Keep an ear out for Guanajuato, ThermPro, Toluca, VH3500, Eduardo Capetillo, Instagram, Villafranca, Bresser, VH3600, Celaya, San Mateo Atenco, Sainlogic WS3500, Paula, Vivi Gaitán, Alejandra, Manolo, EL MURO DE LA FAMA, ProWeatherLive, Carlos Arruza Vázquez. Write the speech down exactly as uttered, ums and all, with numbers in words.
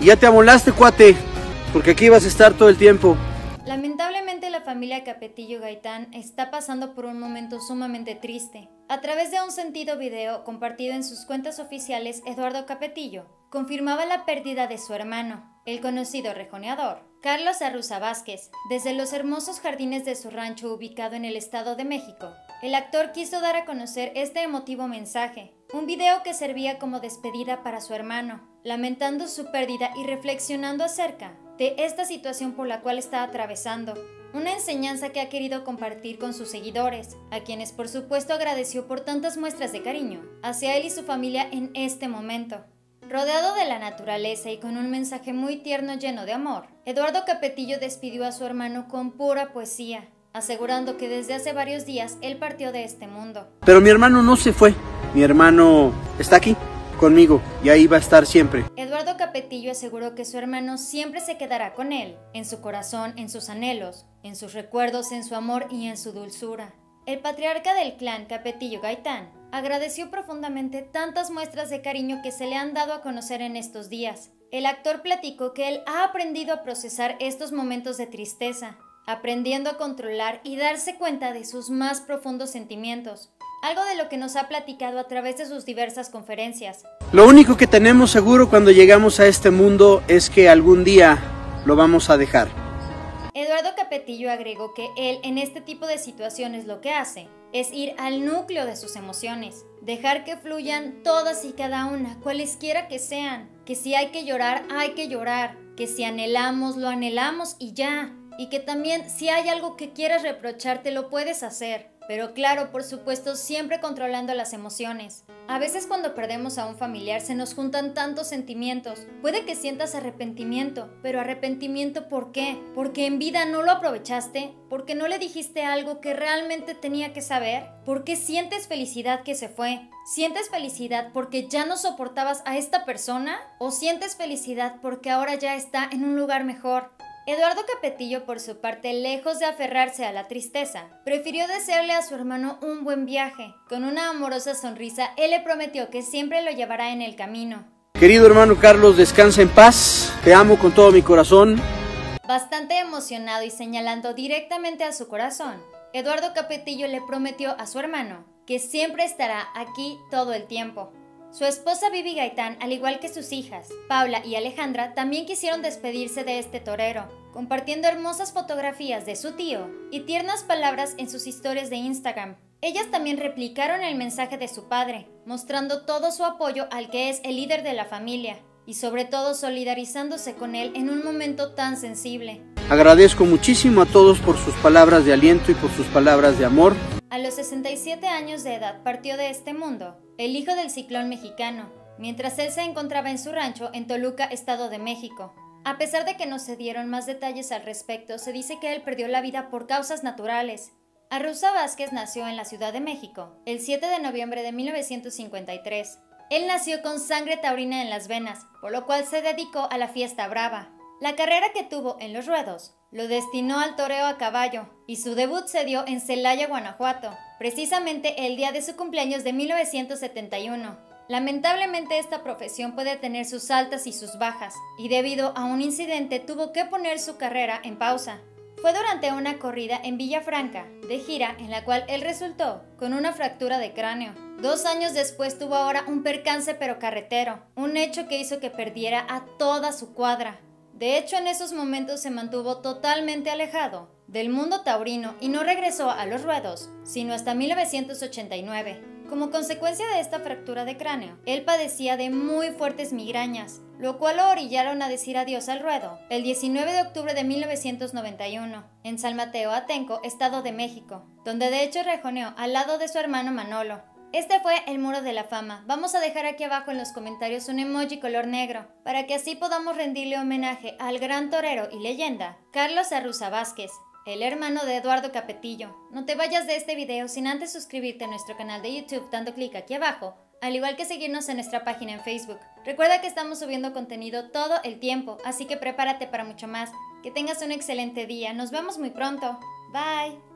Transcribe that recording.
Y ya te amolaste, cuate, porque aquí vas a estar todo el tiempo. Lamentablemente la familia Capetillo Gaitán está pasando por un momento sumamente triste. A través de un sentido video compartido en sus cuentas oficiales, Eduardo Capetillo confirmaba la pérdida de su hermano, el conocido rejoneador, Carlos Arruza Vázquez, desde los hermosos jardines de su rancho ubicado en el Estado de México. El actor quiso dar a conocer este emotivo mensaje, un video que servía como despedida para su hermano, lamentando su pérdida y reflexionando acerca de esta situación por la cual está atravesando, una enseñanza que ha querido compartir con sus seguidores, a quienes por supuesto agradeció por tantas muestras de cariño hacia él y su familia en este momento. Rodeado de la naturaleza y con un mensaje muy tierno lleno de amor, Eduardo Capetillo despidió a su hermano con pura poesía, asegurando que desde hace varios días él partió de este mundo. Pero mi hermano no se fue, mi hermano está aquí conmigo y ahí va a estar siempre. Eduardo Capetillo aseguró que su hermano siempre se quedará con él, en su corazón, en sus anhelos, en sus recuerdos, en su amor y en su dulzura. El patriarca del clan Capetillo Gaitán agradeció profundamente tantas muestras de cariño que se le han dado a conocer en estos días. El actor platicó que él ha aprendido a procesar estos momentos de tristeza, aprendiendo a controlar y darse cuenta de sus más profundos sentimientos, algo de lo que nos ha platicado a través de sus diversas conferencias. Lo único que tenemos seguro cuando llegamos a este mundo es que algún día lo vamos a dejar. Eduardo Capetillo agregó que él en este tipo de situaciones lo que hace es ir al núcleo de sus emociones, dejar que fluyan todas y cada una, cualesquiera que sean, que si hay que llorar, hay que llorar, que si anhelamos, lo anhelamos y ya, y que también si hay algo que quieras reprocharte, lo puedes hacer. Pero claro, por supuesto, siempre controlando las emociones. A veces cuando perdemos a un familiar se nos juntan tantos sentimientos. Puede que sientas arrepentimiento, pero ¿arrepentimiento por qué? ¿Porque en vida no lo aprovechaste? ¿Porque no le dijiste algo que realmente tenía que saber? ¿Por qué sientes felicidad que se fue? ¿Sientes felicidad porque ya no soportabas a esta persona? ¿O sientes felicidad porque ahora ya está en un lugar mejor? Eduardo Capetillo, por su parte, lejos de aferrarse a la tristeza, prefirió desearle a su hermano un buen viaje. Con una amorosa sonrisa, él le prometió que siempre lo llevará en el camino. Querido hermano Carlos, descansa en paz, te amo con todo mi corazón. Bastante emocionado y señalando directamente a su corazón, Eduardo Capetillo le prometió a su hermano que siempre estará aquí todo el tiempo. Su esposa Vivi Gaitán, al igual que sus hijas, Paula y Alejandra, también quisieron despedirse de este torero, compartiendo hermosas fotografías de su tío y tiernas palabras en sus historias de Instagram. Ellas también replicaron el mensaje de su padre, mostrando todo su apoyo al que es el líder de la familia y sobre todo solidarizándose con él en un momento tan sensible. Agradezco muchísimo a todos por sus palabras de aliento y por sus palabras de amor. A los sesenta y siete años de edad partió de este mundo el hijo del ciclón mexicano, mientras él se encontraba en su rancho en Toluca, Estado de México. A pesar de que no se dieron más detalles al respecto, se dice que él perdió la vida por causas naturales. Arruza Vázquez nació en la Ciudad de México el siete de noviembre de mil novecientos cincuenta y tres. Él nació con sangre taurina en las venas, por lo cual se dedicó a la fiesta brava. La carrera que tuvo en los ruedos lo destinó al toreo a caballo y su debut se dio en Celaya, Guanajuato, precisamente el día de su cumpleaños de mil novecientos setenta y uno. Lamentablemente esta profesión puede tener sus altas y sus bajas y debido a un incidente tuvo que poner su carrera en pausa. Fue durante una corrida en Villafranca, de gira, en la cual él resultó con una fractura de cráneo. Dos años después tuvo ahora un percance pero carretero, un hecho que hizo que perdiera a toda su cuadra. De hecho, en esos momentos se mantuvo totalmente alejado del mundo taurino y no regresó a los ruedos, sino hasta mil novecientos ochenta y nueve. Como consecuencia de esta fractura de cráneo, él padecía de muy fuertes migrañas, lo cual lo orillaron a decir adiós al ruedo el diecinueve de octubre de mil novecientos noventa y uno, en San Mateo Atenco, Estado de México, donde de hecho rejoneó al lado de su hermano Manolo. Este fue el Muro de la Fama. Vamos a dejar aquí abajo en los comentarios un emoji color negro, para que así podamos rendirle homenaje al gran torero y leyenda, Carlos Arruza Vázquez, el hermano de Eduardo Capetillo. No te vayas de este video sin antes suscribirte a nuestro canal de YouTube dando clic aquí abajo, al igual que seguirnos en nuestra página en Facebook. Recuerda que estamos subiendo contenido todo el tiempo, así que prepárate para mucho más. Que tengas un excelente día, nos vemos muy pronto. Bye.